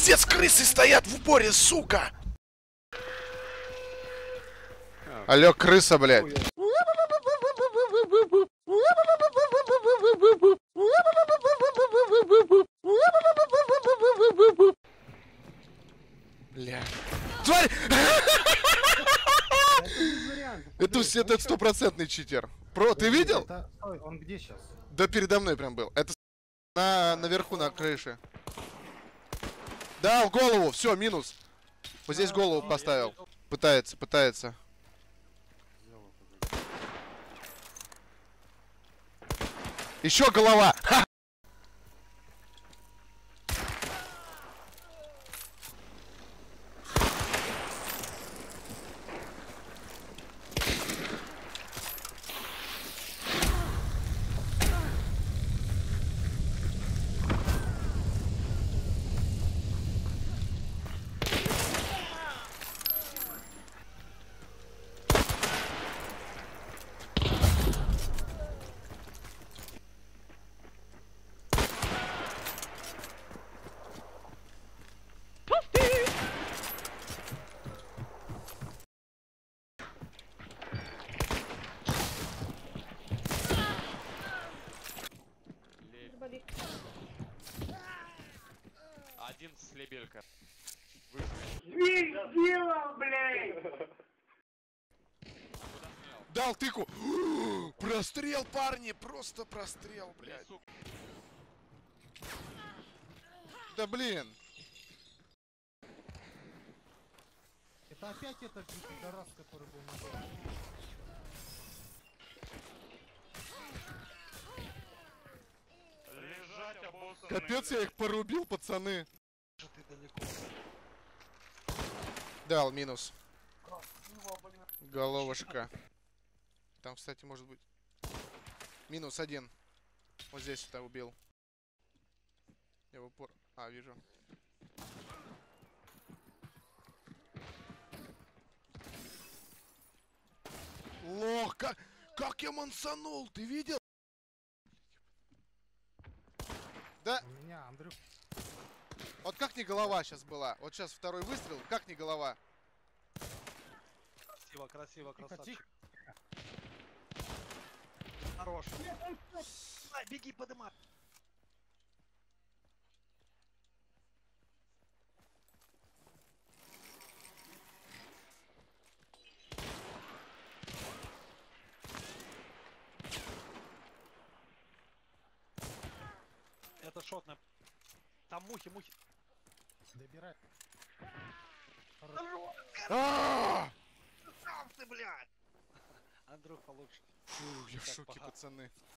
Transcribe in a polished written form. Пиздец, крысы стоят в упоре, сука! Алло, крыса, блядь. Бля. Тварь! Это этот стопроцентный читер. Про, ты видел? Стой, он где сейчас? Да передо мной прям был. Это наверху на крыше. Да, в голову, все, минус. Вот здесь голову поставил. Пытается, пытается. Еще голова! Ха! Один слебелька. Сделал, блядь! Дал тыку! Прострел, парни! Просто прострел, блядь! Да блин! Это опять этот пидорас, который был на голове. Лежать, обоссанные. Капец, я их порубил, пацаны. Дал минус. Головушка. Там, кстати, может быть. Минус один. Вот здесь вот я убил. Я в упор. А, вижу. Лох, как я мансанул, ты видел? Да. У меня, Андрюх. Вот как не голова сейчас была? Вот сейчас второй выстрел, как не голова? Красиво, красиво, красавчик. Хорош. Беги, подымай. Это шот на... Там мухи, мухи. Добирай. Ааа! Сам ты, блядь! Андрюх получше. Фу, я в шоке, пацаны.